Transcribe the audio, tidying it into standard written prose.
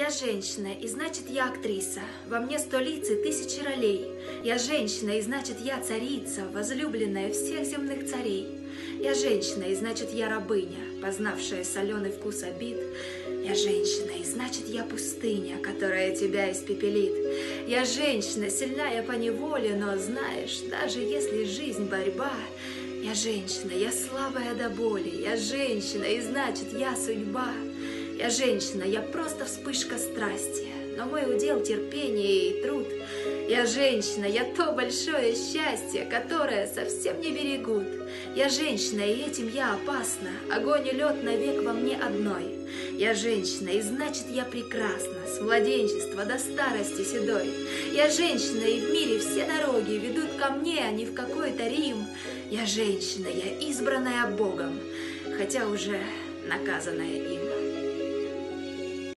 Я женщина, и значит я актриса, во мне 100 лиц и 1000 ролей. Я женщина, и значит я царица, возлюбленная всех земных царей. Я женщина, и значит я рабыня, познавшая соленый вкус обид. Я женщина, и значит я пустыня, которая тебя испепелит. Я женщина, сильна я поневоле, но знаешь, даже если жизнь борьба... Я женщина, я слабая до боли, я женщина, и значит я судьба. Я женщина, я просто вспышка страсти, но мой удел терпение и труд. Я женщина, я то большое счастье, которое совсем не берегут. Я женщина, и этим я опасна, огонь и лед навек во мне одной. Я женщина, и значит я прекрасна, с младенчества до старости седой. Я женщина, и в мире все дороги ведут ко мне, а не в какой-то Рим. Я женщина, я избранная Богом, хотя уже наказанная им.